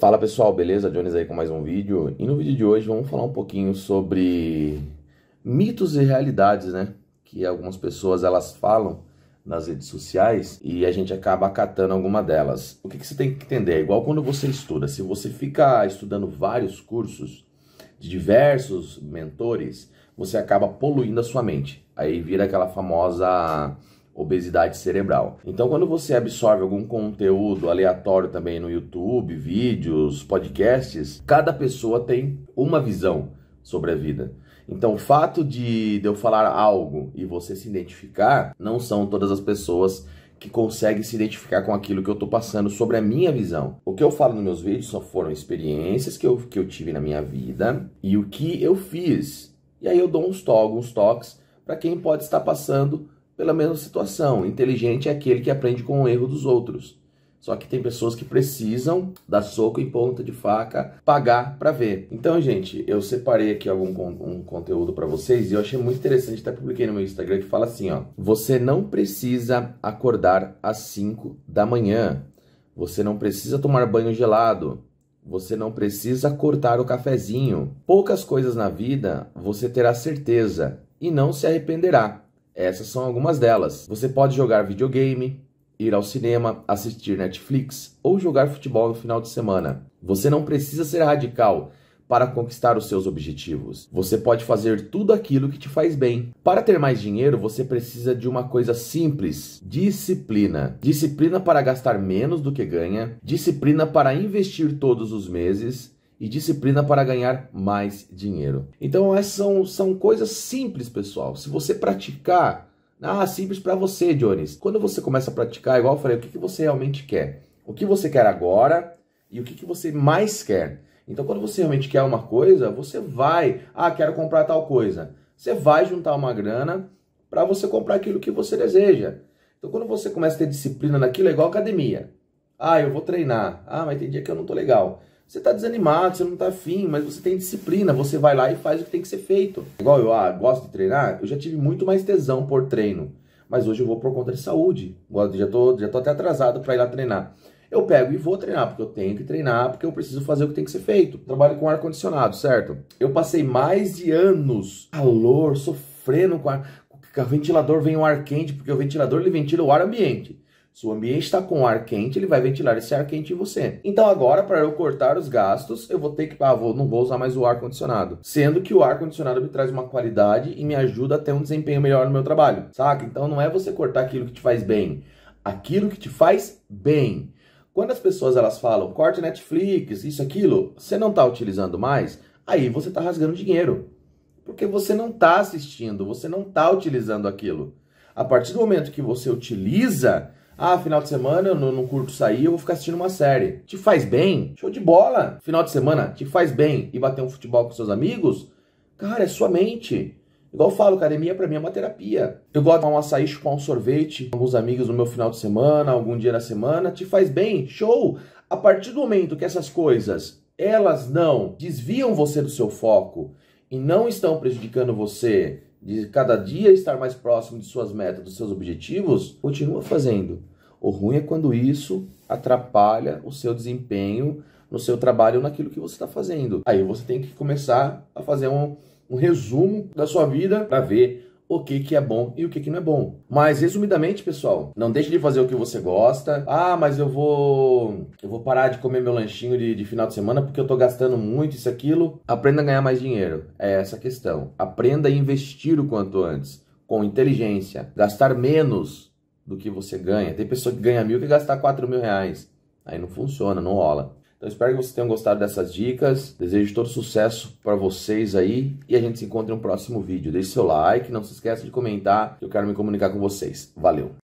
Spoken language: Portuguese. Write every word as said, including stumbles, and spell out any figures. Fala pessoal, beleza? Jhones aí com mais um vídeo. E no vídeo de hoje vamos falar um pouquinho sobre mitos e realidades, né? Que algumas pessoas elas falam nas redes sociais e a gente acaba acatando alguma delas. O que, que você tem que entender? É igual quando você estuda. Se você fica estudando vários cursos de diversos mentores, você acaba poluindo a sua mente. Aí vira aquela famosa obesidade cerebral. Então, quando você absorve algum conteúdo aleatório também no YouTube, vídeos, podcasts, cada pessoa tem uma visão sobre a vida. Então, o fato de eu falar algo e você se identificar, não são todas as pessoas que conseguem se identificar com aquilo que eu estou passando sobre a minha visão. O que eu falo nos meus vídeos só foram experiências que eu, que eu tive na minha vida e o que eu fiz. E aí eu dou uns to- alguns toques para quem pode estar passando pela mesma situação. Inteligente é aquele que aprende com o erro dos outros. Só que tem pessoas que precisam dar soco em ponta de faca, pagar para ver. Então, gente, eu separei aqui algum um conteúdo para vocês e eu achei muito interessante, até publiquei no meu Instagram, que fala assim, ó: você não precisa acordar às cinco da manhã. Você não precisa tomar banho gelado. Você não precisa cortar o cafezinho. Poucas coisas na vida você terá certeza e não se arrependerá. Essas são algumas delas. Você pode jogar videogame, ir ao cinema, assistir Netflix ou jogar futebol no final de semana. Você não precisa ser radical para conquistar os seus objetivos. Você pode fazer tudo aquilo que te faz bem. Para ter mais dinheiro, você precisa de uma coisa simples: disciplina. Disciplina para gastar menos do que ganha, disciplina para investir todos os meses e disciplina para ganhar mais dinheiro. Então essas são, são coisas simples, pessoal. Se você praticar... Ah, simples para você, Jhones. Quando você começa a praticar, igual eu falei, o que, que você realmente quer? O que você quer agora e o que, que você mais quer? Então quando você realmente quer uma coisa, você vai... Ah, quero comprar tal coisa. Você vai juntar uma grana para você comprar aquilo que você deseja. Então quando você começa a ter disciplina naquilo, é igual academia. Ah, eu vou treinar. Ah, mas tem dia que eu não tô legal. Você está desanimado, você não está afim, mas você tem disciplina, você vai lá e faz o que tem que ser feito. Igual eu ah, gosto de treinar, eu já tive muito mais tesão por treino, mas hoje eu vou por conta de saúde. Já estou já tô até atrasado para ir lá treinar. Eu pego e vou treinar, porque eu tenho que treinar, porque eu preciso fazer o que tem que ser feito. Trabalho com ar-condicionado, certo? Eu passei mais de anos, calor, sofrendo com ar... Com o ventilador vem o ar quente, porque o ventilador ele ventila o ar ambiente. Se o ambiente está com ar quente, ele vai ventilar esse ar quente em você. Então agora, para eu cortar os gastos, eu vou ter que... Ah, vou, não vou usar mais o ar-condicionado. Sendo que o ar-condicionado me traz uma qualidade e me ajuda a ter um desempenho melhor no meu trabalho, saca? Então não é você cortar aquilo que te faz bem. Aquilo que te faz bem. Quando as pessoas elas falam, corte Netflix, isso, aquilo, você não está utilizando mais, aí você está rasgando dinheiro. Porque você não está assistindo, você não está utilizando aquilo. A partir do momento que você utiliza... Ah, final de semana eu não, não curto sair, eu vou ficar assistindo uma série. Te faz bem? Show de bola! Final de semana te faz bem e bater um futebol com seus amigos? Cara, é sua mente. Igual eu falo, academia pra mim é uma terapia. Eu gosto de tomar um açaí, chupar um sorvete com alguns amigos no meu final de semana, algum dia na semana. Te faz bem? Show! A partir do momento que essas coisas, elas não desviam você do seu foco e não estão prejudicando você de cada dia estar mais próximo de suas metas, dos seus objetivos, continua fazendo. O ruim é quando isso atrapalha o seu desempenho no seu trabalho, naquilo que você está fazendo. Aí você tem que começar a fazer um, um resumo da sua vida para ver o que, que é bom e o que, que não é bom. Mas, resumidamente, pessoal, não deixe de fazer o que você gosta. Ah, mas eu vou eu vou parar de comer meu lanchinho de, de final de semana porque eu tô gastando muito, isso, aquilo. Aprenda a ganhar mais dinheiro. É essa a questão. Aprenda a investir o quanto antes, com inteligência. Gastar menos do que você ganha. Tem pessoa que ganha mil que gastar quatro mil reais. Aí não funciona, não rola. Então, espero que vocês tenham gostado dessas dicas. Desejo todo sucesso para vocês aí. E a gente se encontra em um próximo vídeo. Deixe seu like, não se esqueça de comentar. Eu quero me comunicar com vocês. Valeu!